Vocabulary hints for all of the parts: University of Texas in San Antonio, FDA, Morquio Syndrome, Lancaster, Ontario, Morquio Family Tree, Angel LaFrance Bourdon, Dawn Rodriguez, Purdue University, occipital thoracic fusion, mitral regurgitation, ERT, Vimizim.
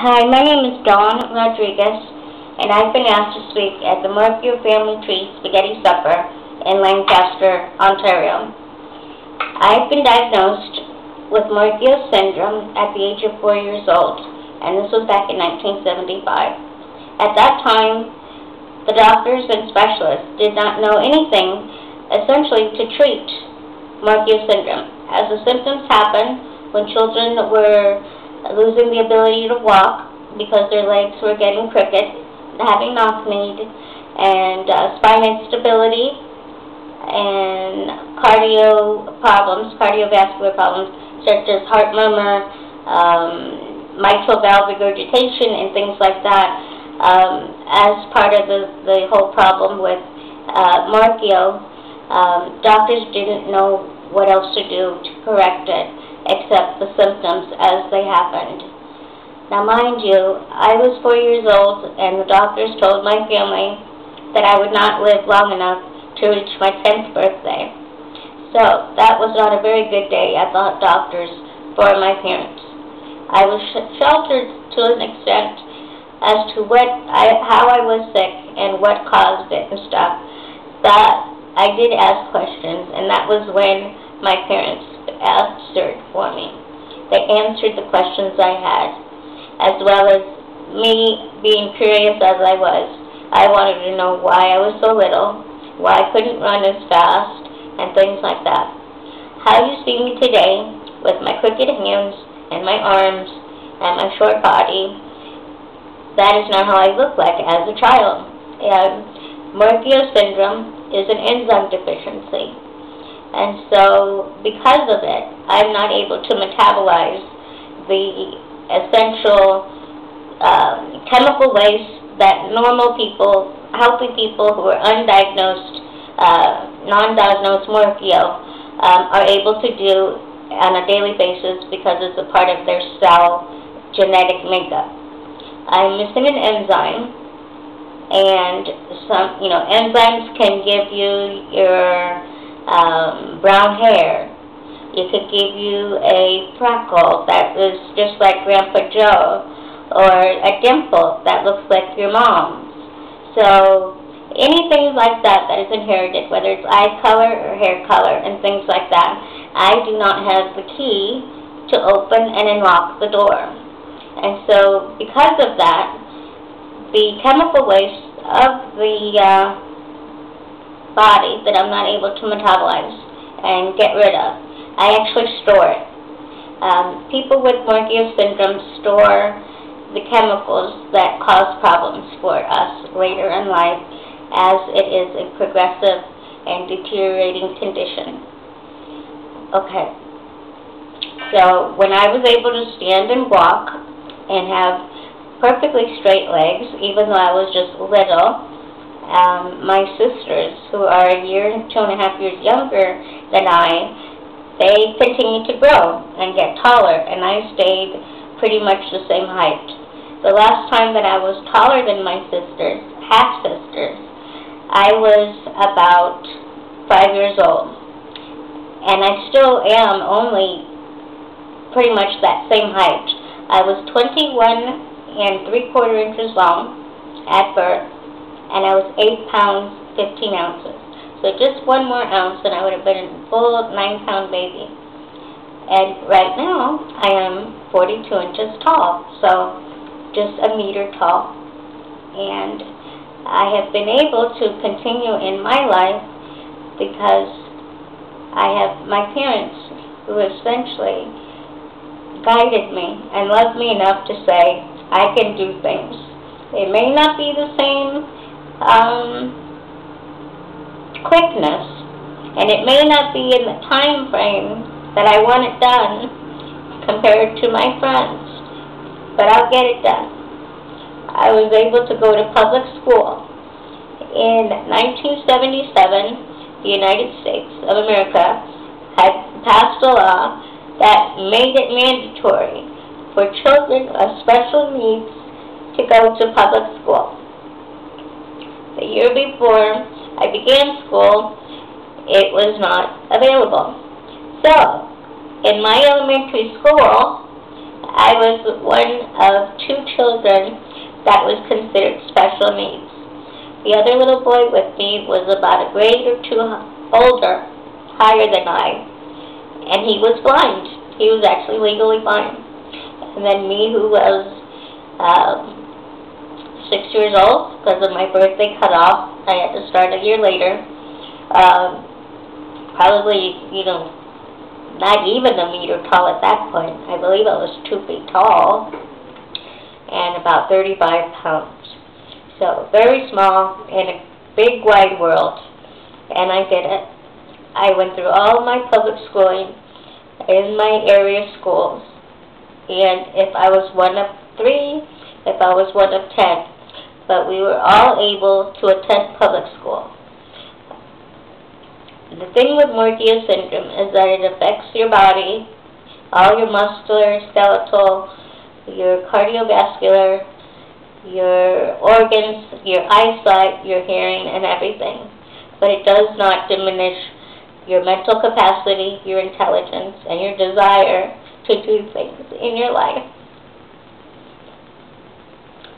Hi, my name is Dawn Rodriguez, and I've been asked to speak at the Morquio Family Tree Spaghetti Supper in Lancaster, Ontario. I've been diagnosed with Morquio Syndrome at the age of 4 years old, and this was back in 1975. At that time, the doctors and specialists did not know anything, essentially, to treat Morquio Syndrome, as the symptoms happen when children were losing the ability to walk because their legs were getting crooked, having knock-kneed, and spine instability, and cardiovascular problems such as heart murmur, mitral valve regurgitation, and things like that, as part of the whole problem with Morquio. Doctors didn't know what else to do to correct it, except the symptoms as they happened. Now, mind you, I was 4 years old, and the doctors told my family that I would not live long enough to reach my 10th birthday. So that was not a very good day at the doctor's for my parents. I was sheltered to an extent as to how I was sick and what caused it and stuff. That I did ask questions, and that was when my parents answered for me. They answered the questions I had, as well as me being curious as I was. I wanted to know why I was so little, why I couldn't run as fast, and things like that. How you see me today, with my crooked hands, and my arms, and my short body, that is not how I looked like as a child. And Morquio Syndrome is an enzyme deficiency, and so because of it, I'm not able to metabolize the essential chemical waste that normal people, healthy people who are undiagnosed, non-diagnosed Morquio are able to do on a daily basis because it's a part of their cell genetic makeup. I'm missing an enzyme. And some, you know, enzymes can give you your brown hair. It could give you a freckle that is just like Grandpa Joe, or a dimple that looks like your mom's. So anything like that that is inherited, whether it's eye color or hair color and things like that, I do not have the key to open and unlock the door. And so because of that, the chemical waste of the body that I'm not able to metabolize and get rid of, I actually store it. People with Morquio Syndrome store the chemicals that cause problems for us later in life, as it is a progressive and deteriorating condition. Okay, so when I was able to stand and walk and have perfectly straight legs, even though I was just little. My sisters, who are a year and 2.5 years younger than I, they continued to grow and get taller, and I stayed pretty much the same height. The last time that I was taller than my sisters, half-sisters, I was about 5 years old, and I still am only pretty much that same height. I was 21 and 3/4 inches long at birth, and I was 8 pounds, 15 ounces. So just 1 more ounce, and I would have been a full 9-pound baby. And right now, I am 42 inches tall, so just a meter tall. And I have been able to continue in my life because I have my parents who essentially guided me and loved me enough to say, I can do things. It may not be the same quickness, and it may not be in the time frame that I want it done compared to my friends, but I'll get it done. I was able to go to public school. In 1977, the United States of America had passed a law that made it mandatory for children of special needs to go to public school. The year before I began school, it was not available. So, in my elementary school, I was one of two children that was considered special needs. The other little boy with me was about a grade or two older, higher than I, and he was blind. He was actually legally blind. And then me, who was 6 years old, because of my birthday cut off, I had to start a year later. Probably, you know, not even a meter tall at that point. I believe I was 2 feet tall and about 35 pounds. So very small in a big wide world. And I did it. I went through all my public schooling in my area schools. And if I was one of three, if I was one of 10, but we were all able to attend public school. The thing with Morquio syndrome is that it affects your body, all your muscular, skeletal, your cardiovascular, your organs, your eyesight, your hearing, and everything. But it does not diminish your mental capacity, your intelligence, and your desire to do things in your life.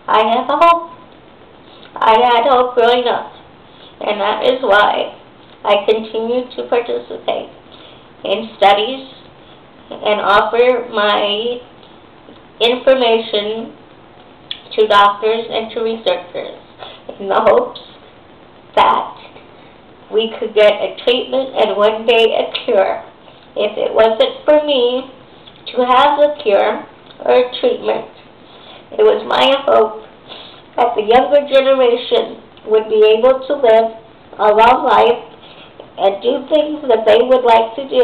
I have a hope. I had hope growing up, and that is why I continue to participate in studies and offer my information to doctors and to researchers in the hopes that we could get a treatment and one day a cure. If it wasn't for me to have a cure or a treatment, it was my hope that the younger generation would be able to live a long life and do things that they would like to do.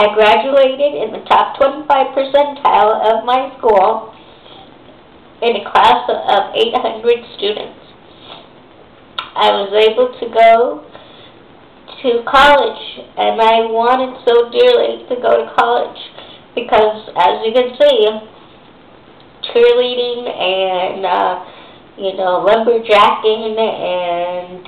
I graduated in the top 25 percentile of my school in a class of 800 students. I was able to go to college, and I wanted so dearly to go to college because, as you can see, cheerleading and, you know, lumberjacking and,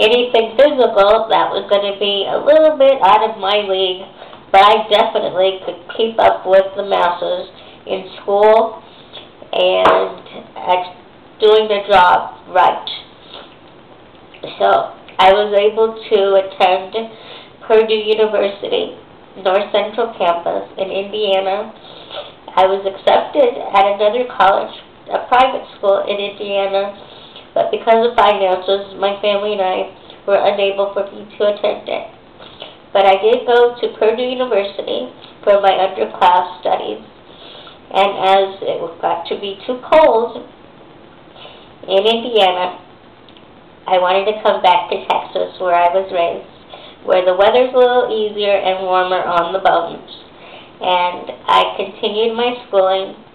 anything physical, that was going to be a little bit out of my league, but I definitely could keep up with the masses in school and at doing the job right. So I was able to attend Purdue University, North Central Campus in Indiana. I was accepted at another college, a private school in Indiana, but because of finances, my family and I were unable for me to attend it. But I did go to Purdue University for my underclass studies, and as it got to be too cold in Indiana, I wanted to come back to Texas, where I was raised, where the weather's a little easier and warmer on the bones. And I continued my schooling,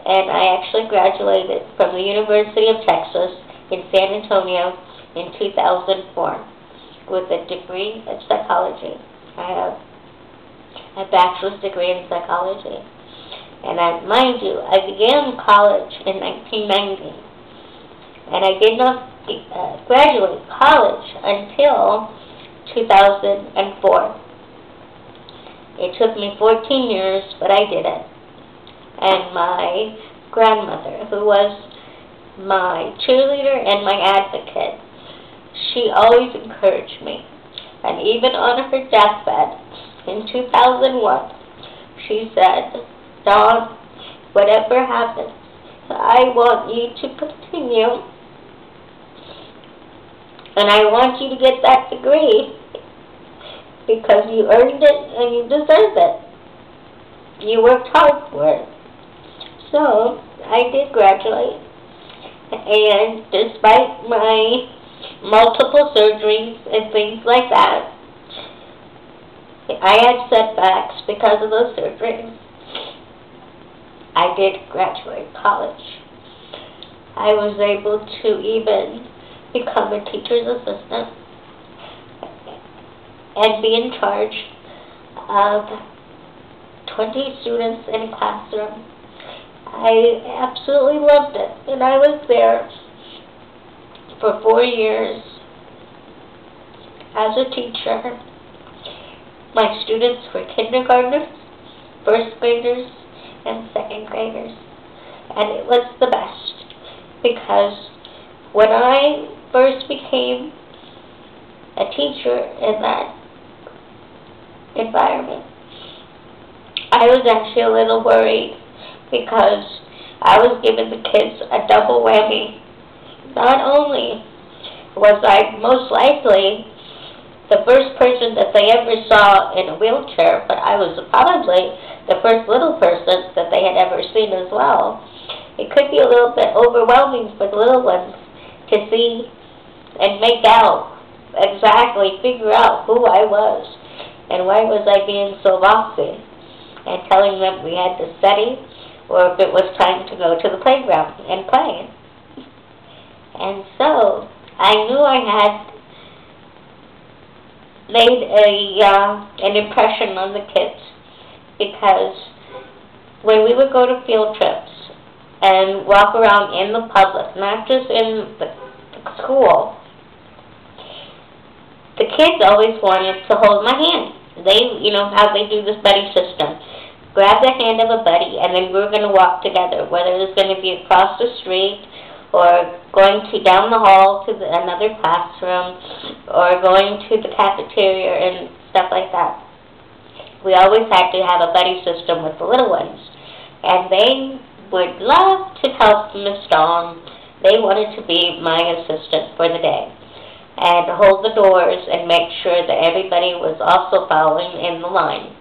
and I actually graduated from the University of Texas in San Antonio in 2004 with a degree in psychology. I have a bachelor's degree in psychology. And I, mind you, I began college in 1990. And I did not graduate college until 2004. It took me 14 years, but I did it. And my grandmother, who was my cheerleader and my advocate, she always encouraged me. And even on her deathbed in 2001, she said, "Dawn, whatever happens, I want you to continue. And I want you to get that degree because you earned it and you deserve it. You worked hard for it." So I did graduate, and despite my multiple surgeries and things like that, I had setbacks because of those surgeries. I did graduate college. I was able to even become a teacher's assistant and be in charge of 20 students in a classroom. I absolutely loved it, and I was there for 4 years as a teacher. My students were kindergartners first graders and second graders. And it was the best, because when I first became a teacher in that environment, I was actually a little worried, because I was giving the kids a double whammy. Not only was I most likely the first person that they ever saw in a wheelchair, but I was probably the first little person that they had ever seen as well. It could be a little bit overwhelming for the little ones to see and make out, exactly figure out who I was and why was I being so bossy, and telling them we had to study or if it was time to go to the playground and play. And so I knew I had made an impression on the kids, because when we would go to field trips and walk around in the public, not just in the school, the kids always wanted to hold my hand. They, you know, how they do the buddy system. Grab the hand of a buddy, and then we're going to walk together, whether it's going to be across the street, or going to down the hall to another classroom, or going to the cafeteria and stuff like that. We always had to have a buddy system with the little ones. And they would love to help Miss Dawn. They wanted to be my assistant for the day and hold the doors and make sure that everybody was also following in the line.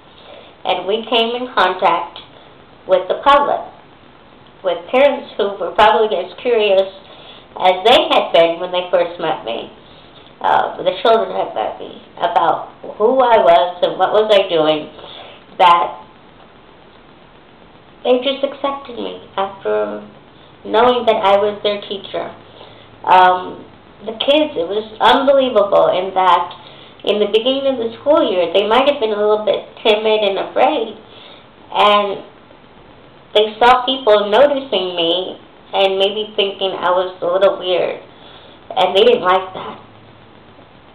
And we came in contact with the public, with parents who were probably as curious as they had been when they first met me, the children had met me, about who I was and what was I doing, that they just accepted me after knowing that I was their teacher. The kids, it was unbelievable in that in the beginning of the school year, they might have been a little bit timid and afraid, and they saw people noticing me and maybe thinking I was a little weird, and they didn't like that.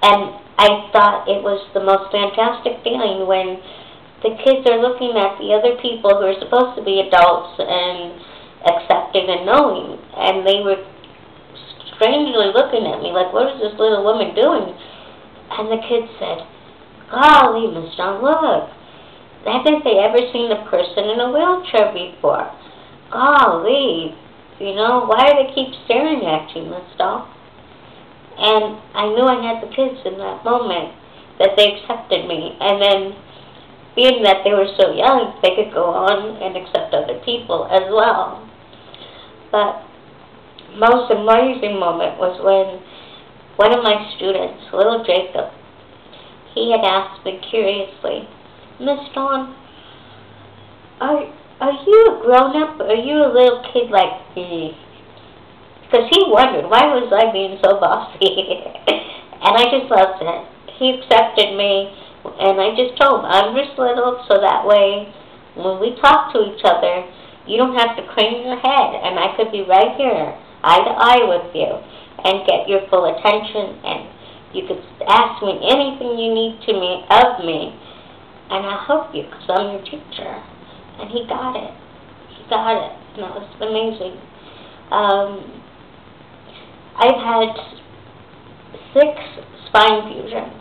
And I thought it was the most fantastic feeling when the kids are looking at the other people who are supposed to be adults and accepting and knowing, and they were strangely looking at me like, what is this little woman doing? And the kids said, golly, Miss Dawn, look. Haven't they ever seen a person in a wheelchair before? Golly, you know, why do they keep staring at you, Miss Dawn? And I knew I had the kids in that moment, that they accepted me. And then, being that they were so young, they could go on and accept other people as well. But most amazing moment was when one of my students, little Jacob, he had asked me curiously, Miss Dawn, are you a grown-up, or are you a little kid like me? Because he wondered, why was I being so bossy? And I just loved it. He accepted me, and I just told him, I'm just little, so that way, when we talk to each other, you don't have to crane your head, and I could be right here, eye to eye with you, and get your full attention, and you could ask me anything you need to me, of me, and I'll help you because I'm your teacher. And he got it. He got it. And that was amazing. I've had 6 spine fusions.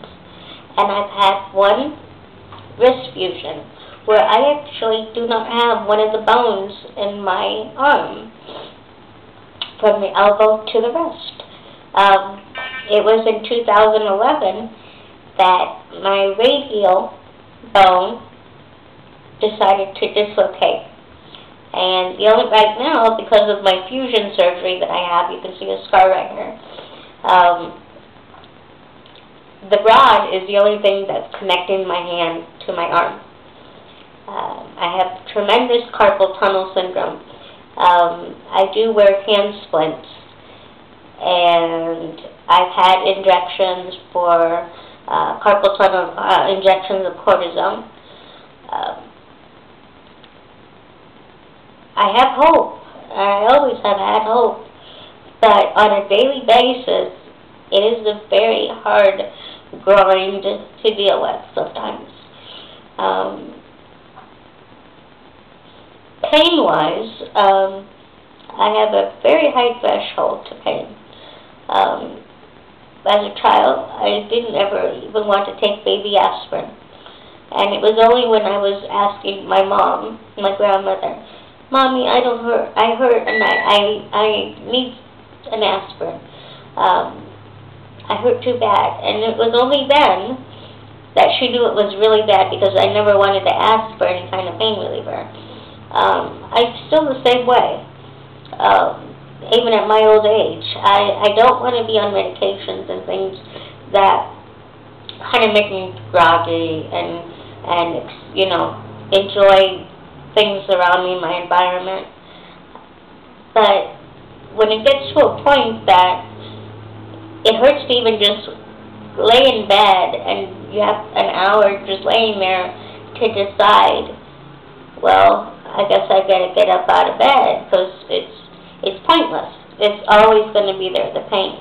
And I've had 1 wrist fusion, where I actually do not have one of the bones in my arm, from the elbow to the wrist. It was in 2011 that my radial bone decided to dislocate, and the only right now, because of my fusion surgery that I have, you can see a scar right here, the rod is the only thing that's connecting my hand to my arm. I have tremendous carpal tunnel syndrome. I do wear hand splints, and I've had injections for carpal tunnel, injections of cortisone. I have hope. I always have had hope. But on a daily basis, it is a very hard grind to deal with sometimes. pain-wise, I have a very high threshold to pain. As a child, I didn't ever even want to take baby aspirin. And it was only when I was asking my mom, my grandmother, Mommy, I don't hurt, I hurt, and I need an aspirin. I hurt too bad. And it was only then that she knew it was really bad, because I never wanted to ask for any kind of pain reliever. I'm still the same way. Even at my old age, I don't want to be on medications and things that kind of make me groggy and you know, enjoy things around me, my environment. But when it gets to a point that it hurts to even just lay in bed, and you have an hour just laying there to decide, well, I guess I gotta get up out of bed, because it's pointless. It's always going to be there, the pain.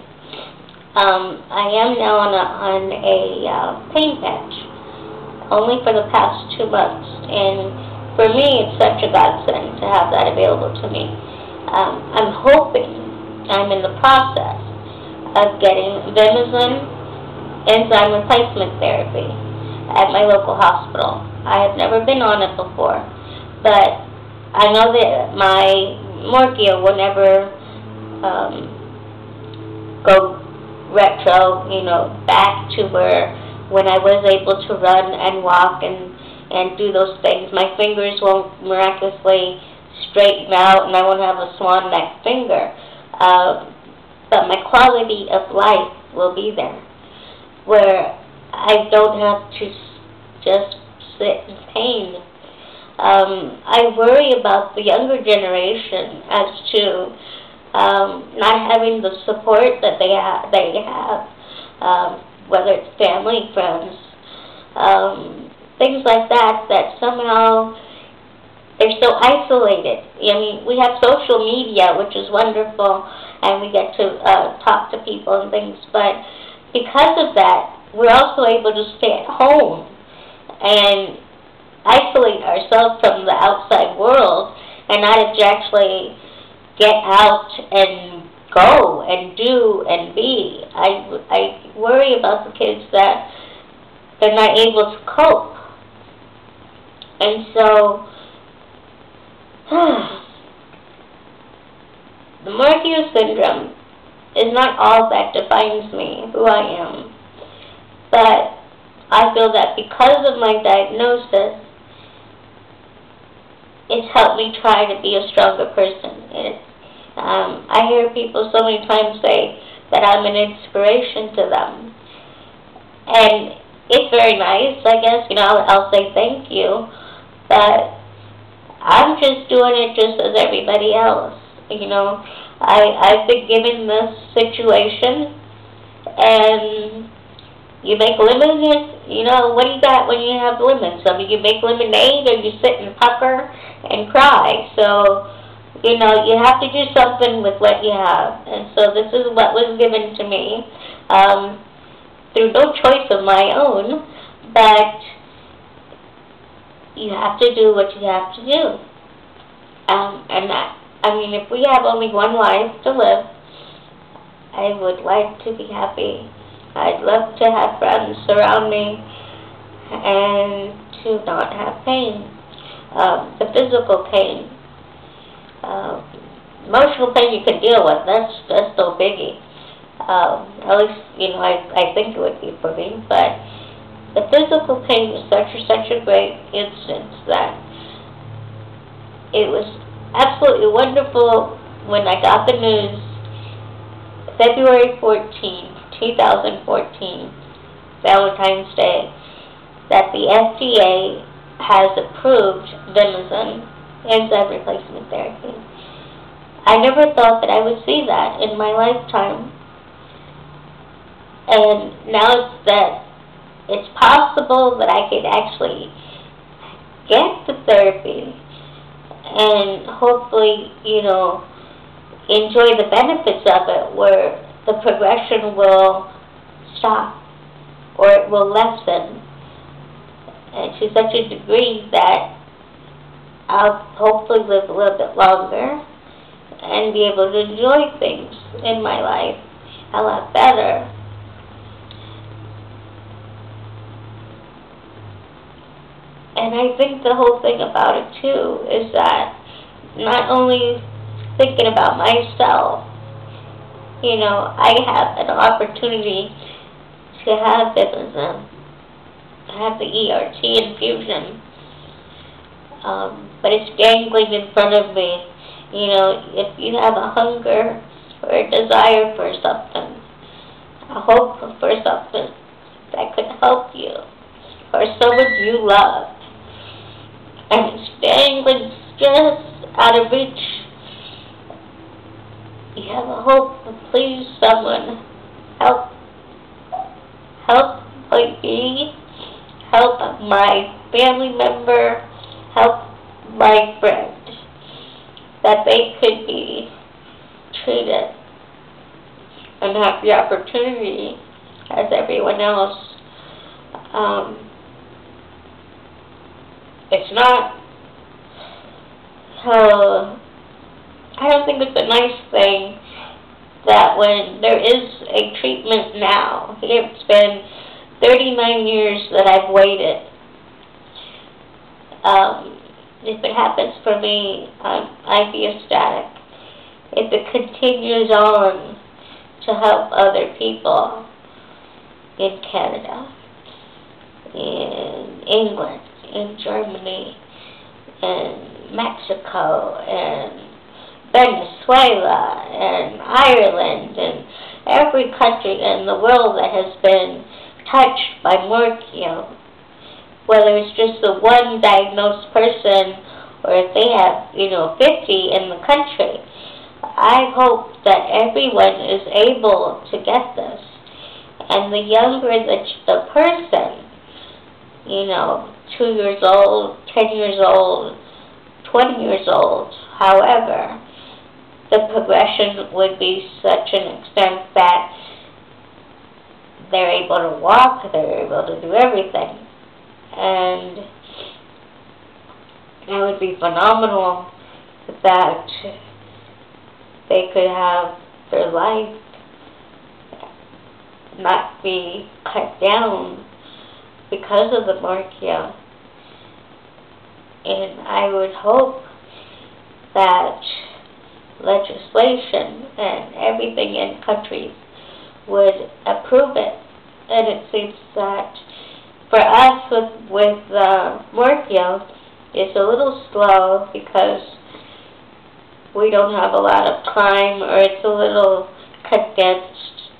I am now on a pain patch, only for the past 2 months, and for me it's such a godsend to have that available to me. I'm hoping, I'm in the process of getting Vimizim enzyme replacement therapy at my local hospital. I have never been on it before, but I know that my Morquio will never go retro, you know, back to where when I was able to run and walk and do those things. My fingers won't miraculously straighten out, and I won't have a swan neck finger. But my quality of life will be there, where I don't have to just sit in pain. I worry about the younger generation as to not having the support that they have, whether it's family, friends, things like that, that somehow they're so isolated. I mean, we have social media, which is wonderful, and we get to talk to people and things, but because of that, we're also able to stay at home and isolate ourselves from the outside world and not actually get out and go and do and be. I worry about the kids that they're not able to cope. And so, the Morquio Syndrome is not all that defines me, who I am, but I feel that because of my diagnosis, it's helped me try to be a stronger person. I hear people so many times say that I'm an inspiration to them, and it's very nice, I guess, you know, I'll say thank you, but I'm just doing it just as everybody else, you know. I've been given this situation, and you make lemonade, you know, what do you got when you have lemons? I mean, you make lemonade, or you sit and pucker and cry. So, you know, you have to do something with what you have, and so this is what was given to me, through no choice of my own, but you have to do what you have to do, and that. I mean, if we have only one life to live, I would like to be happy. I'd love to have friends around me and to not have pain, the physical pain. Emotional pain you can deal with, that's no biggie. At least, you know, I think it would be for me, but the physical pain was such a great instance that it was absolutely wonderful when I got the news February 14, 2014, Valentine's Day, that the FDA has approved Vimizim enzyme replacement therapy. I never thought that I would see that in my lifetime, and now that it's possible that I could actually get the therapy and hopefully, you know, enjoy the benefits of it, where the progression will stop or it will lessen, and to such a degree that I'll hopefully live a little bit longer and be able to enjoy things in my life a lot better. And I think the whole thing about it too is that not only thinking about myself, you know, I have an opportunity to have Vimizim, to have the ERT infusion, but it's dangling in front of me. You know, if you have a hunger or a desire for something, a hope for something that could help you or someone you love, and it's dangling just out of reach, you have a hope to please someone. Help me, help my family member, help my friend, that they could be treated and have the opportunity as everyone else. It's not, I don't think it's a nice thing that when there is a treatment now, it's been 39 years that I've waited. If it happens for me, I'd be ecstatic. If it continues on to help other people in Canada, in England, in Germany, in Mexico, and Venezuela, and Ireland, and every country in the world that has been touched by Morquio, whether it's just the one diagnosed person or if they have, you know, 50 in the country. I hope that everyone is able to get this. And the younger the person, you know, 2 years old, 10 years old, 20 years old, however, the progression would be such an extent that they're able to walk, they're able to do everything. And that would be phenomenal that they could have their life not be cut down because of the Morquio. And I would hope that legislation and everything in countries would approve it. And it seems that for us, with Morquio, it's a little slow because we don't have a lot of time, or it's a little condensed,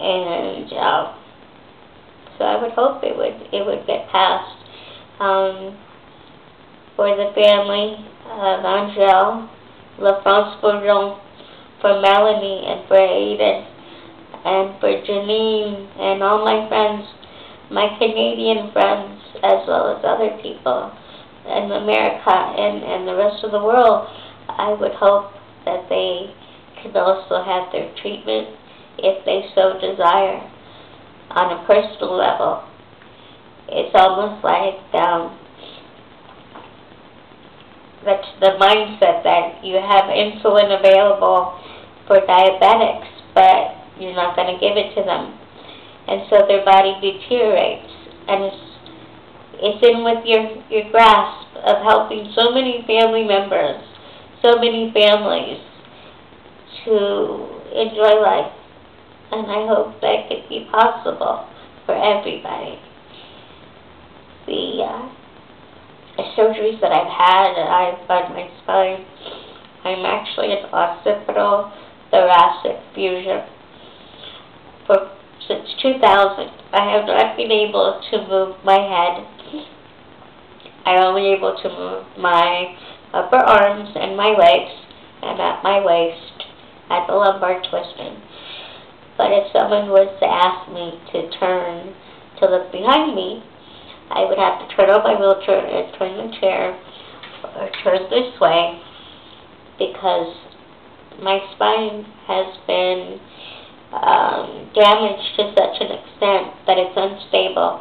and so I would hope it would get passed for the family of Angel, LaFrance Bourdon, for Melanie, and for Aiden, and for Janine, and all my friends. My Canadian friends, as well as other people in America and the rest of the world, I would hope that they could also have their treatment if they so desire on a personal level. It's almost like that's the mindset that you have insulin available for diabetics, but you're not going to give it to them. And so their body deteriorates, and it's in with your grasp of helping so many family members, so many families to enjoy life, and I hope that could be possible for everybody. The surgeries that I've had on my spine, I'm actually an occipital thoracic fusion. Since 2000, I have not been able to move my head. I'm only able to move my upper arms and my legs, and at my waist, at the lumbar twisting. But if someone was to ask me to turn, to look behind me, I would have to turn on my wheelchair and turn the chair, or turn this way, because my spine has been damaged to such an extent that it's unstable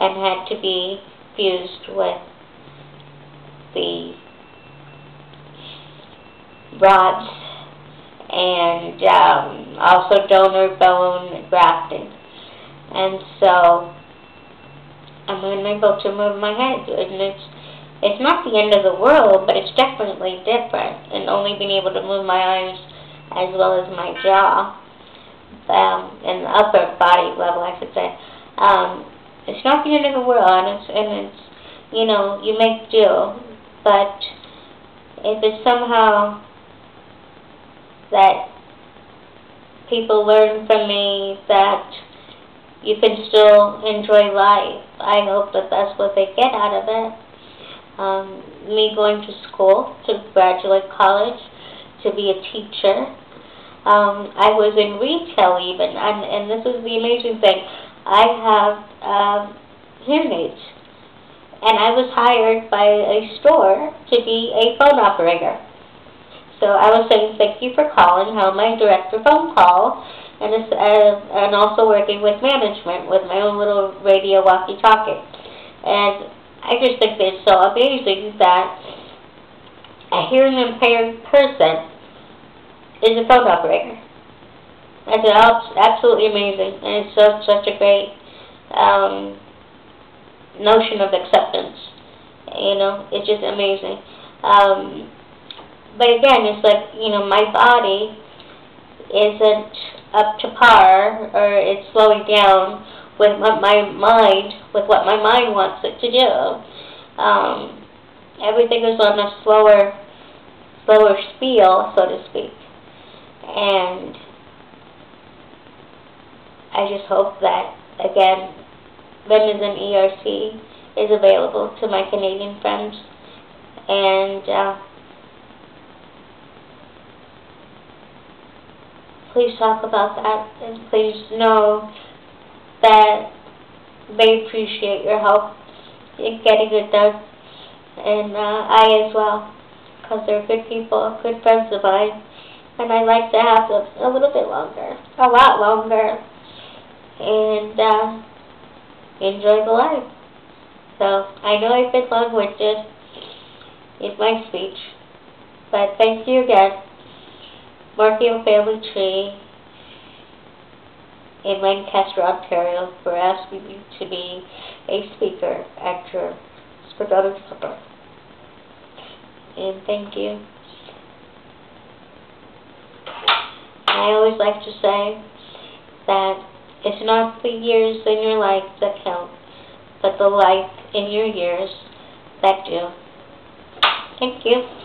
and had to be fused with the rods, and also donor bone grafting. And so I'm unable to move my head, and it's not the end of the world, but it's definitely different, and only being able to move my arms as well as my jaw, and the upper body level, I should say. It's not the end of the world, and it's, you know, you make do, but if it's somehow that people learn from me that you can still enjoy life, I hope that that's what they get out of it. Me going to school, to graduate college, to be a teacher. I was in retail even, and this is the amazing thing. I have hearing aids, and I was hired by a store to be a phone operator. So I was saying thank you for calling, how am I direct your phone call, and also working with management with my own little radio walkie-talkie. And I just think it's so amazing that a hearing impaired person is a phone operator. That's absolutely amazing, and it's such a great notion of acceptance. You know, it's just amazing. But again, it's like, you know, my body isn't up to par, or it's slowing down with what my mind wants it to do. Everything is on a slower spiel, so to speak. And I just hope that, again, Vimizim ERT is available to my Canadian friends. And please talk about that, and please know that they appreciate your help in getting it done, and I as well, because they're good people, good friends of mine, and I like to have them a little bit longer, a lot longer, and enjoy the life. So I know I've been long-winded in my speech, but thank you again, Morquio Family Tree in Lancaster, Ontario, for asking me to be a speaker at your Spaghetti Supper. And thank you. I always like to say that it's not the years in your life that count, but the life in your years that do. Thank you.